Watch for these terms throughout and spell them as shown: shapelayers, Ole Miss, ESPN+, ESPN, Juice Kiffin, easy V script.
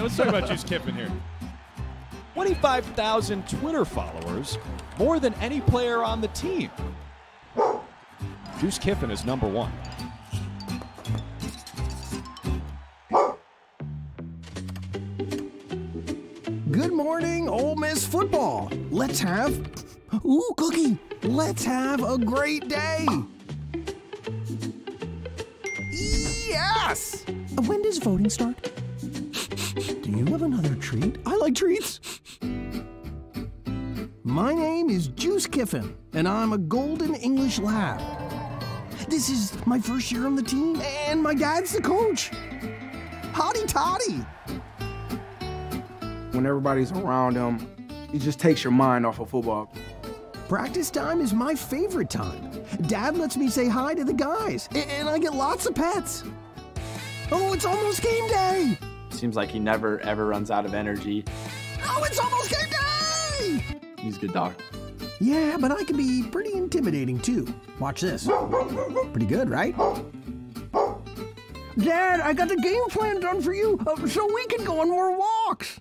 Let's talk about Juice Kiffin here. 25,000 Twitter followers, more than any player on the team. Juice Kiffin is #1. Good morning, Ole Miss football. Let's have, ooh, cookie. Let's have a great day. Yes! When does voting start? Do you have another treat? I like treats. My name is Juice Kiffin, and I'm a Golden English Lab. This is my first year on the team, and my dad's the coach. Hotty toddy. When everybody's around him, it just takes your mind off of football. Practice time is my favorite time. Dad lets me say hi to the guys, and I get lots of pets. Oh, it's almost game day. Seems like he never, ever runs out of energy. Oh, it's almost game day! He's a good dog. Yeah, but I can be pretty intimidating, too. Watch this. Pretty good, right? Dad, I got the game plan done for you so we can go on more walks.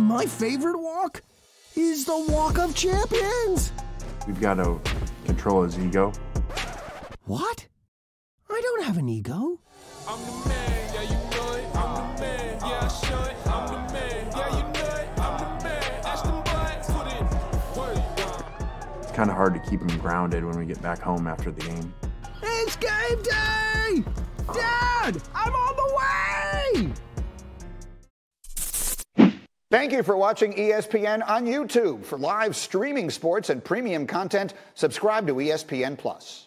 My favorite walk is the Walk of Champions. We've got to control his ego. What? I don't have an ego. I'm the man, yeah, you know it. I'm the man, yeah, I show it. I'm the man, yeah, you know it. I'm the man, ask them boys, put it. It's kind of hard to keep him grounded when we get back home after the game. It's game day! Dad, I'm on the way! Thank you for watching ESPN on YouTube. For live streaming sports and premium content, subscribe to ESPN+.